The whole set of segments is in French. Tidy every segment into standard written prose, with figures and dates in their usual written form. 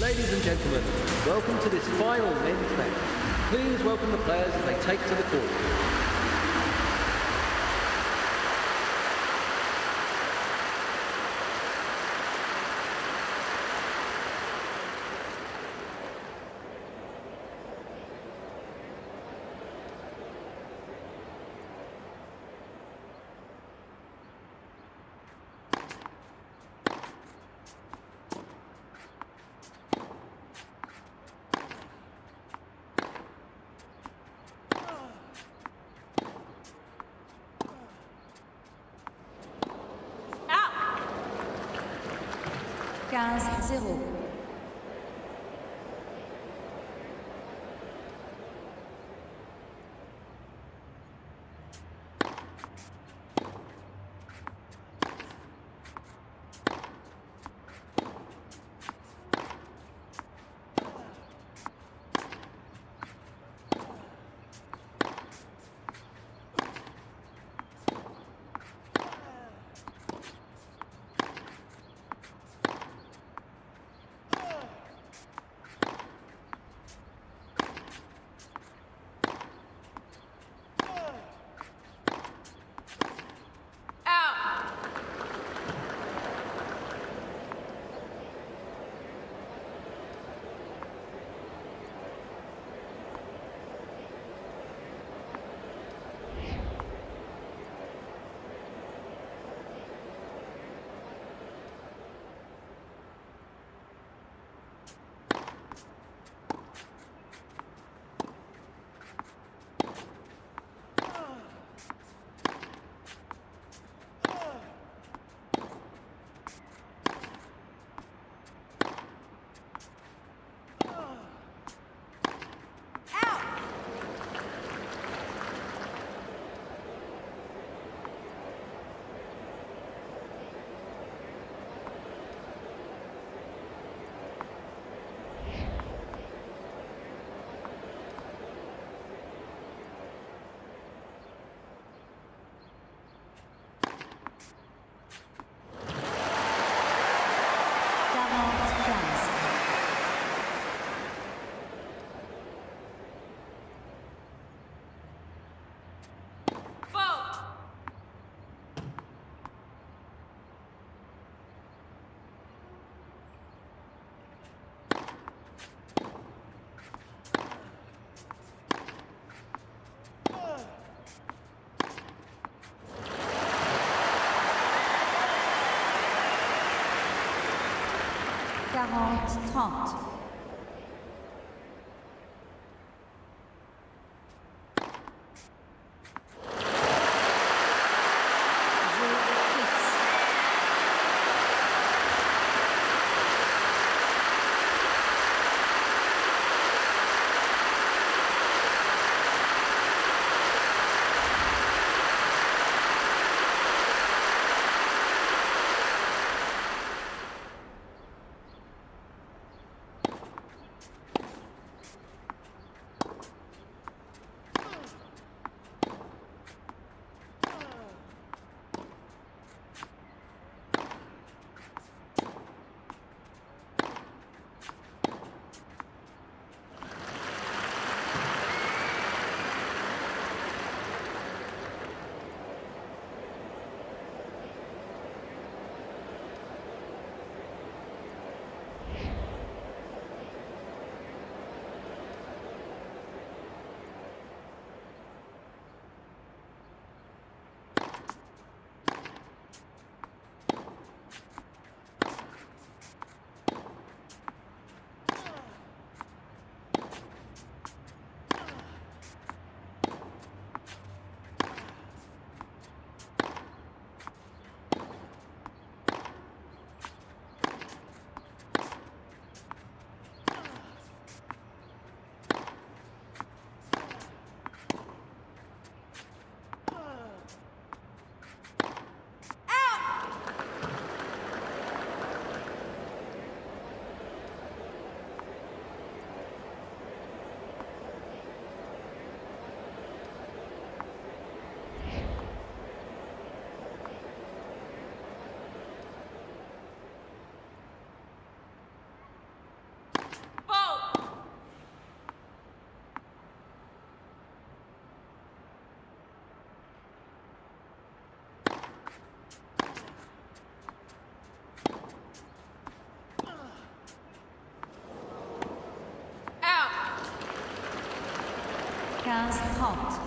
Ladies and gentlemen, welcome to this final men's match. Please welcome the players as they take to the court. 15h30.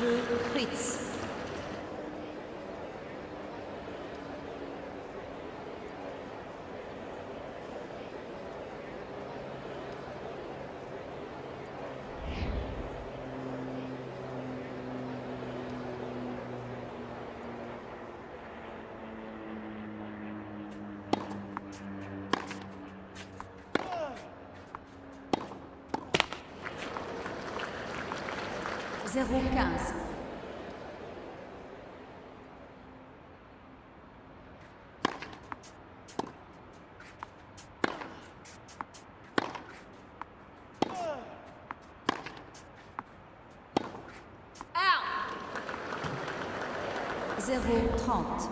Jeu Fritz. Zéro 15. Out. 0 30.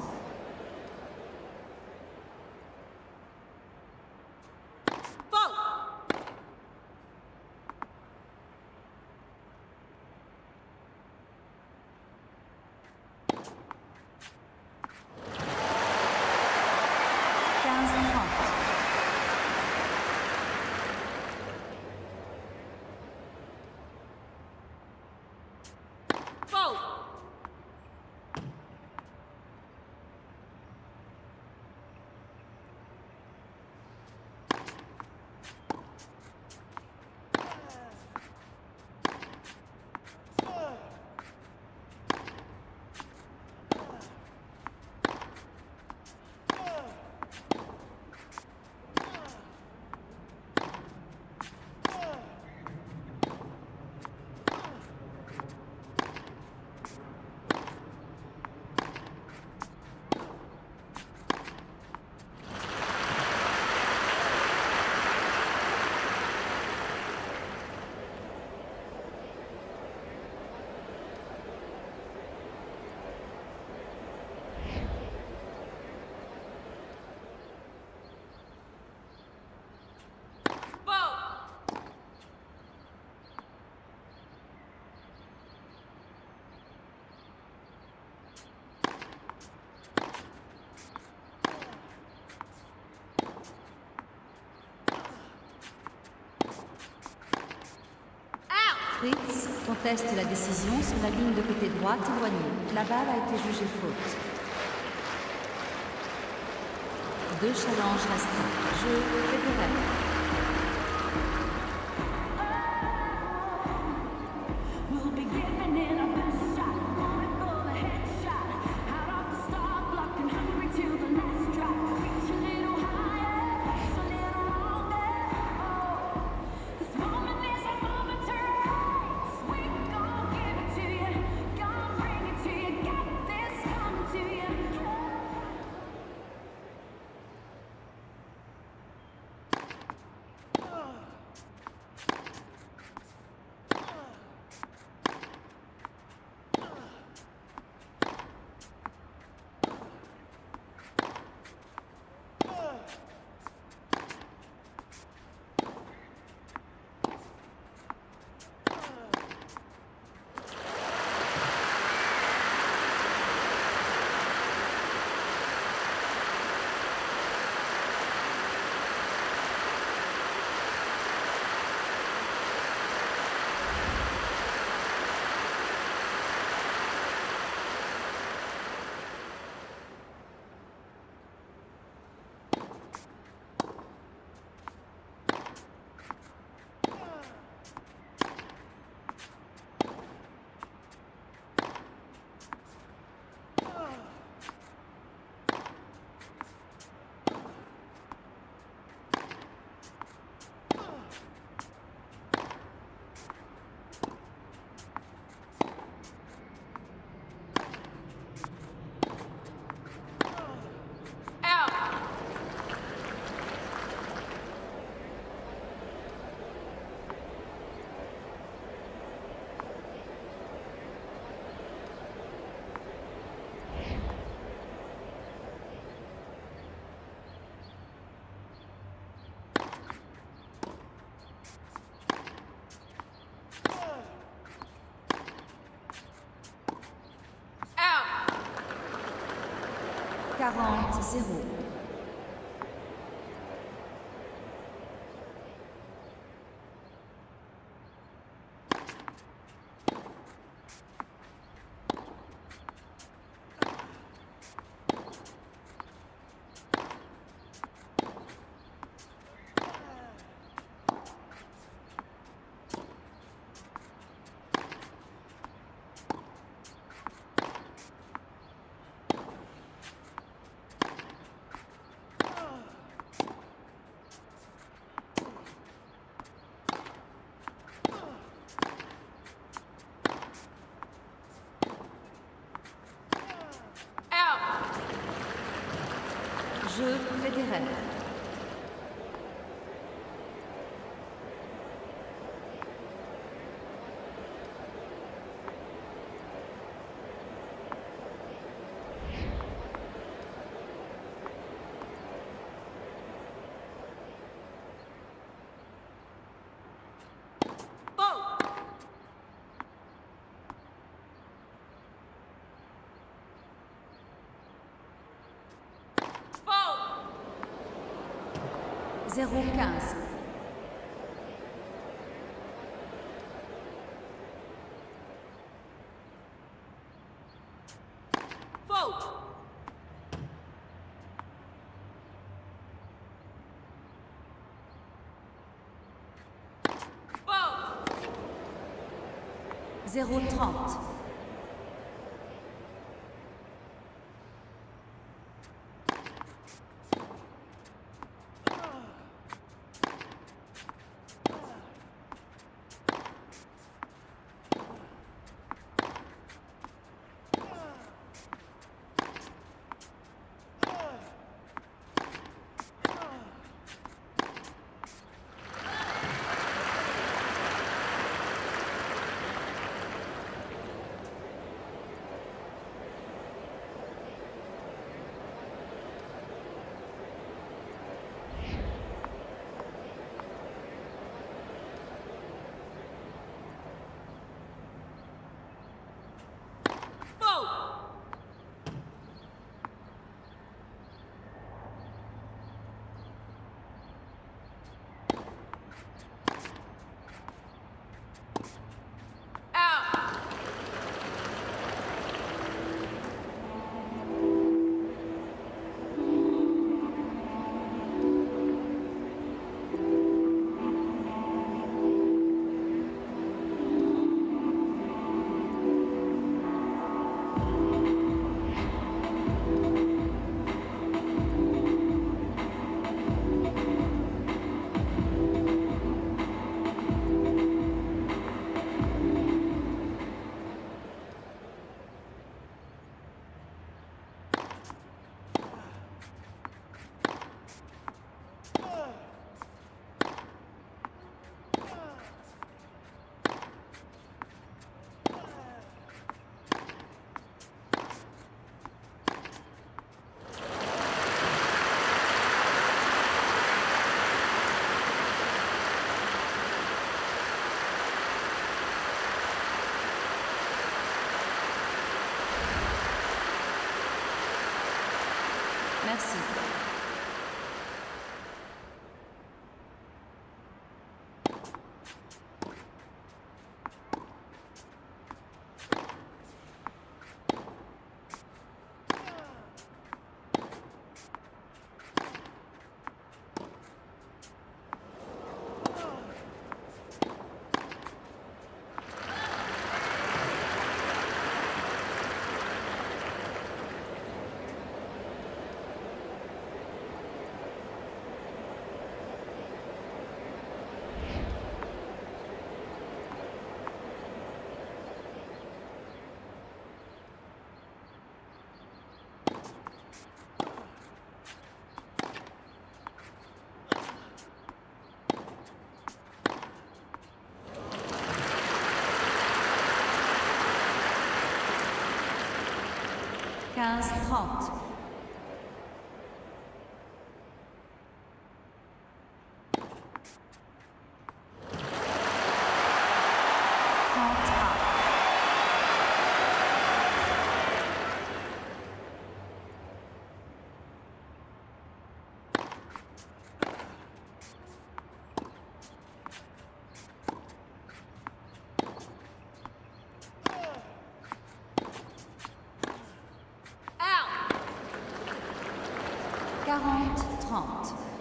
Fritz conteste la décision sur la ligne de côté droite éloignée. La balle a été jugée faute. 2 challenges restants. Jeu fédéral. 40-0. Jeu fédéral. Zéro 15. Faute. Faute. 0-30. Merci. Quinze, trente. 40-30.